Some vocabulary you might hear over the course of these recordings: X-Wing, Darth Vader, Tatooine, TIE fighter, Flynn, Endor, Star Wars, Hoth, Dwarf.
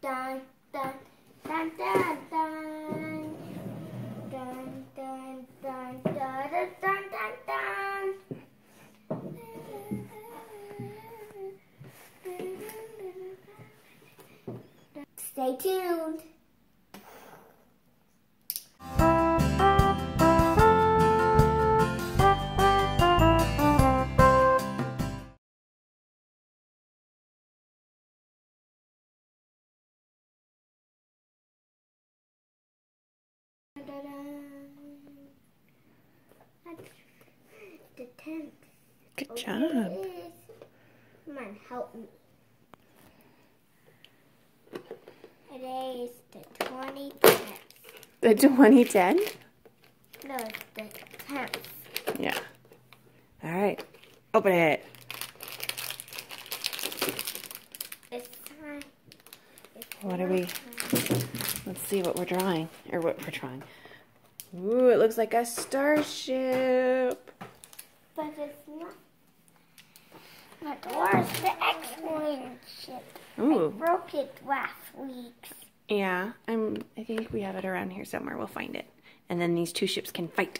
dun, dun, dun, dun, dun, dun, dun, dun, dun, dun, dun, dun, dun. Stay tuned. The tent. Good job. Come on, help me. It is the 2010. The 2010? No, it's the 10th. Yeah. All right. Open it. It's time. What are we? Let's see what we're drawing. Or what we're drawing. Ooh, it looks like a starship. But it's not. My dwarf's the X-Wing ship. Ooh. I broke it last week. Yeah, I think we have it around here somewhere. We'll find it. And then these two ships can fight.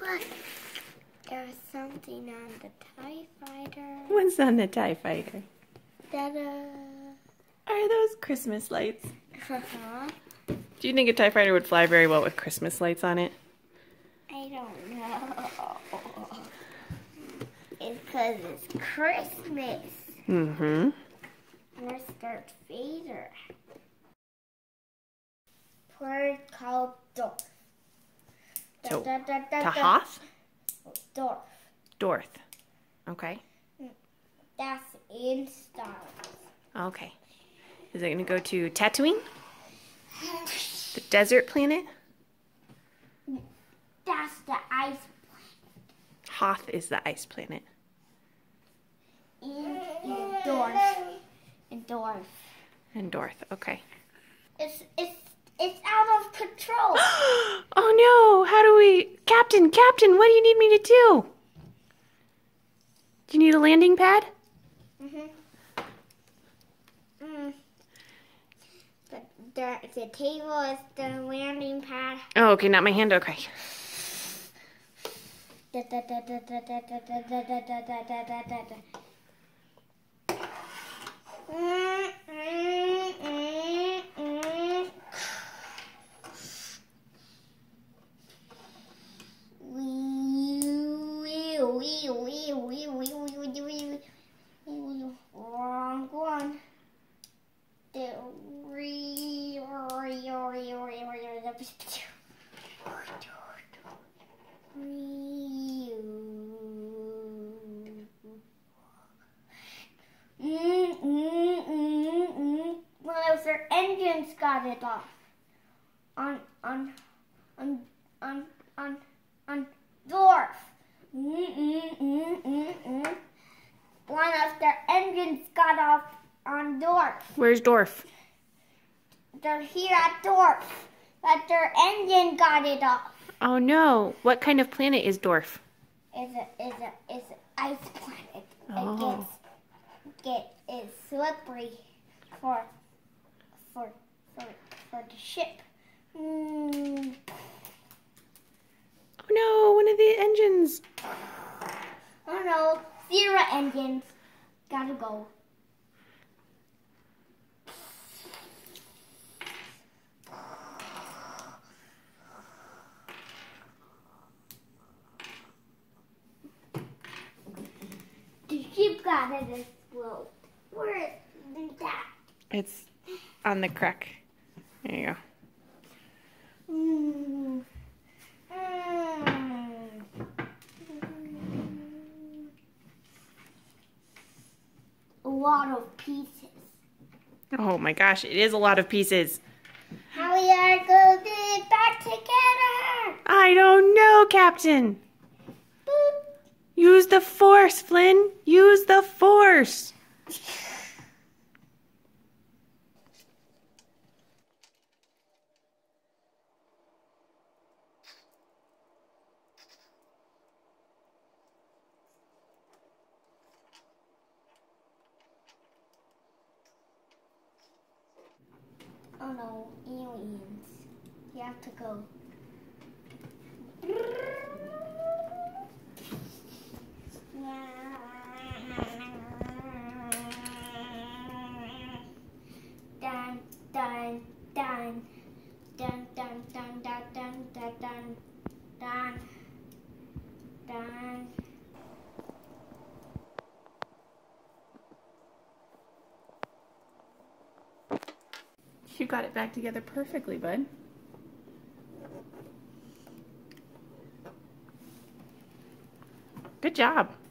Look. There's something on the TIE fighter. What's on the TIE fighter? Are those Christmas lights? Uh-huh. Do you think a TIE fighter would fly very well with Christmas lights on it? I don't know. It's because it's Christmas. Mm-hmm. Where's Darth Vader? Port called Dwarf. So, to Hoth? Dwarf. Dwarf. Okay. That's in Star Wars. Okay. Is it going to go to Tatooine? The desert planet? That's the ice planet. Hoth is the ice planet. Endor. Okay. It's out of control. Oh no! How do we, Captain? What do you need me to do? Do you need a landing pad? Mhm. The table is the landing pad. Oh, okay, not my hand. Okay. Wrong one. Their engines got it off. On Dwarf. One of their engines got off on Dwarf. Where's Dwarf? They're here at Dwarf, but their engine got it off. Oh no! What kind of planet is Dwarf? It's an ice planet. Oh. It is slippery for the ship. Mm. Oh no! One of the engines. Oh no! Zero engines. Gotta go. Sheep got it as well. Where is that? It's on the crack. There you go. A lot of pieces. Oh my gosh, it is a lot of pieces. How we are gonna get it back together? I don't know, Captain. Use the force, Flynn. Use the force. Oh no, aliens. You have to go. Dun, dun, dun. Dun, dun, dun, dun, dun, dun, dun, dun, dun. You got it back together perfectly, bud. Good job.